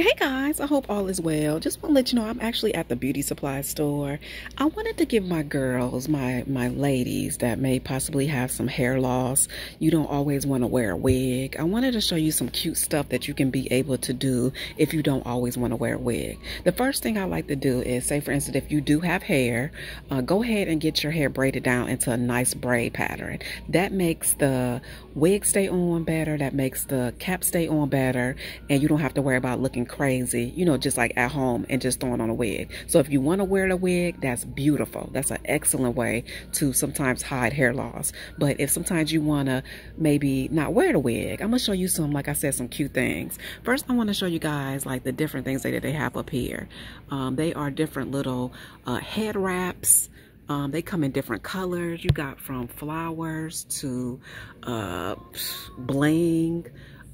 Hey guys, I hope all is well. Just want to let you know I'm actually at the beauty supply store. I wanted to give my girls, my ladies that may possibly have some hair loss. You don't always want to wear a wig. I wanted to show you some cute stuff that you can be able to do if you don't always want to wear a wig. The first thing I like to do is, say for instance, if you do have hair, go ahead and get your hair braided down into a nice braid pattern. That makes the wig stay on better, that makes the cap stay on better, and you don't have to worry about looking crazy, you know, just like at home and just throwing on a wig. So if you want to wear the wig, that's beautiful. That's an excellent way to sometimes hide hair loss. But if sometimes you want to maybe not wear the wig, I'm going to show you some, like I said, some cute things. First, I want to show you guys like the different things that they have up here. They are different little head wraps. They come in different colors. You got from flowers to bling.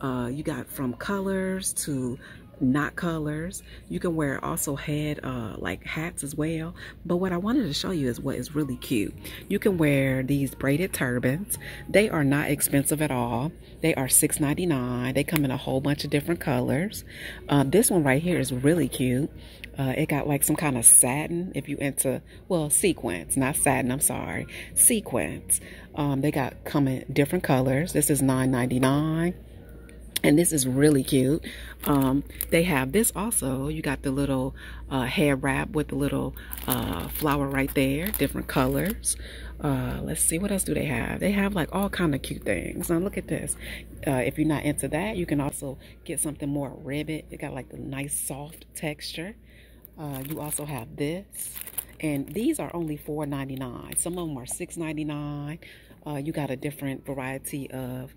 You got from colors to not colors. You can wear also head like hats as well. But what I wanted to show you is what is really cute. You can wear these braided turbans. They are not expensive at all. They are $6.99. They come in a whole bunch of different colors. This one right here is really cute. It got like some kind of satin, if you into, well, sequins, not satin, I'm sorry, sequins. They got come in different colors. This is $9.99. And this is really cute. They have this also. You got the little hair wrap with the little flower right there, different colors. Let's see, what else do they have? They have like all kind of cute things. Now look at this. If you're not into that, you can also get something more ribbed. It got like the nice soft texture. You also have this. And these are only $4.99. Some of them are $6.99. You got a different variety of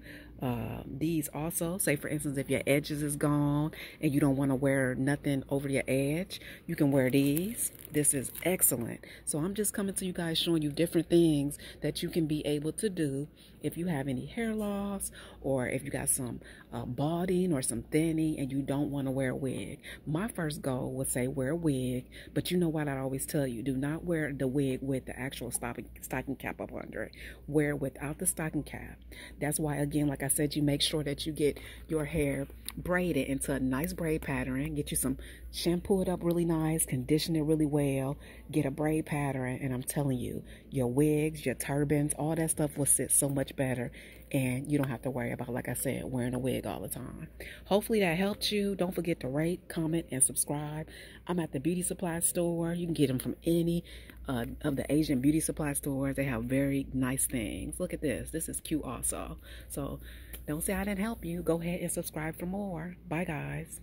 these also. Say for instance, if your edges is gone and you don't want to wear nothing over your edge, you can wear these. This is excellent. So I'm just coming to you guys showing you different things that you can be able to do if you have any hair loss, or if you got some balding or some thinning and you don't want to wear a wig. My first goal would say wear a wig, but you know what I always tell you, do not wear the wig with the actual stocking cap up under it. Wear without the stocking cap. That's why, again, like I said, you make sure that you get your hair braided into a nice braid pattern. Get you some, shampoo it up really nice, condition it really well, get a braid pattern, and I'm telling you, your wigs, your turbans, all that stuff will sit so much better, and you don't have to worry about, like I said, wearing a wig all the time. Hopefully that helped you. Don't forget to rate, comment, and subscribe. I'm at the beauty supply store. You can get them from any of the Asian beauty supply stores. They have very nice things. Look at this. This is cute also. So don't say I didn't help you. Go ahead and subscribe for more. Bye guys.